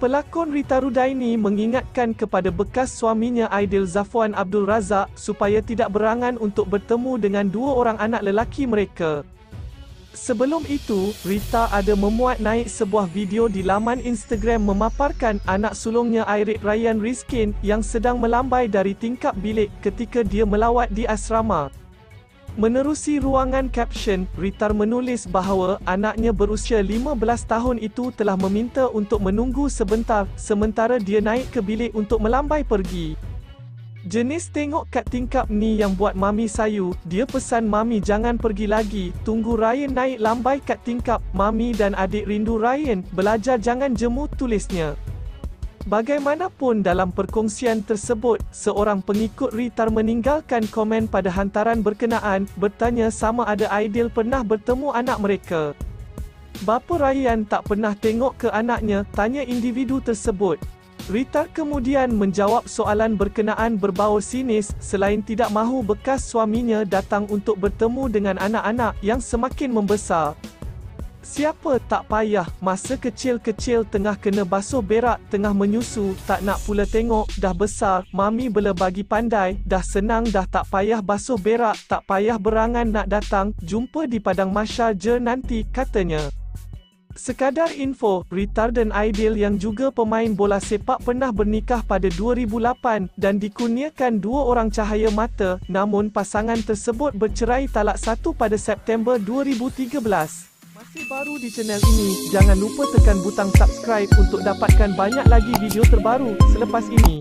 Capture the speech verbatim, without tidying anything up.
Pelakon Rita Rudaini mengingatkan kepada bekas suaminya Aidil Zafwan Abdul Razak supaya tidak berangan untuk bertemu dengan dua orang anak lelaki mereka. Sebelum itu, Rita ada memuat naik sebuah video di laman Instagram memaparkan anak sulungnya Ayrik Ryan Rizkin yang sedang melambai dari tingkap bilik ketika dia melawat di asrama. Menerusi ruangan caption, Rita menulis bahawa anaknya berusia lima belas tahun itu telah meminta untuk menunggu sebentar, sementara dia naik ke bilik untuk melambai pergi. Jenis tengok kat tingkap ni yang buat mami sayu, dia pesan mami jangan pergi lagi, tunggu Ryan naik lambai kat tingkap, mami dan adik rindu Ryan, belajar jangan jemu, tulisnya. Bagaimanapun dalam perkongsian tersebut, seorang pengikut Rita meninggalkan komen pada hantaran berkenaan, bertanya sama ada Aidil pernah bertemu anak mereka. Bapa Ryan tak pernah tengok ke anaknya, tanya individu tersebut. Rita kemudian menjawab soalan berkenaan berbau sinis, selain tidak mahu bekas suaminya datang untuk bertemu dengan anak-anak yang semakin membesar. Siapa tak payah, masa kecil-kecil tengah kena basuh berak, tengah menyusu, tak nak pula tengok, dah besar, mami bela bagi pandai, dah senang dah tak payah basuh berak, tak payah berangan nak datang, jumpa di padang mahsyar je nanti, katanya. Sekadar info, Rita dan Aidil yang juga pemain bola sepak pernah bernikah pada dua ribu lapan dan dikurniakan dua orang cahaya mata, namun pasangan tersebut bercerai talak satu pada September dua ribu tiga belas. Masih baru di channel ini, jangan lupa tekan butang subscribe untuk dapatkan banyak lagi video terbaru selepas ini.